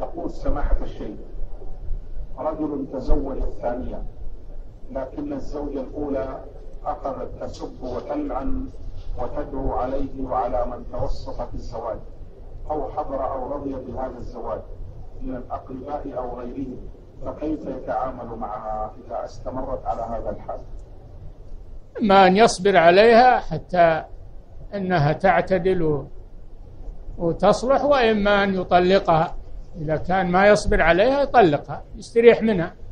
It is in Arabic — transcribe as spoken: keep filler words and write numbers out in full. يقول سماحة الشيخ: رجل تزوج الثانية لكن الزوجة الأولى أقرت تسب وتلعن وتدعو عليه وعلى من توسط في الزواج أو حضر أو رضي بهذا الزواج من الأقرباء أو غيرهم، فكيف يتعامل معها إذا استمرت على هذا الحال؟ ما أن يصبر عليها حتى أنها تعتدل وتصلح، وإما أن يطلقها، إذا كان ما يصبر عليها يطلقها يستريح منها.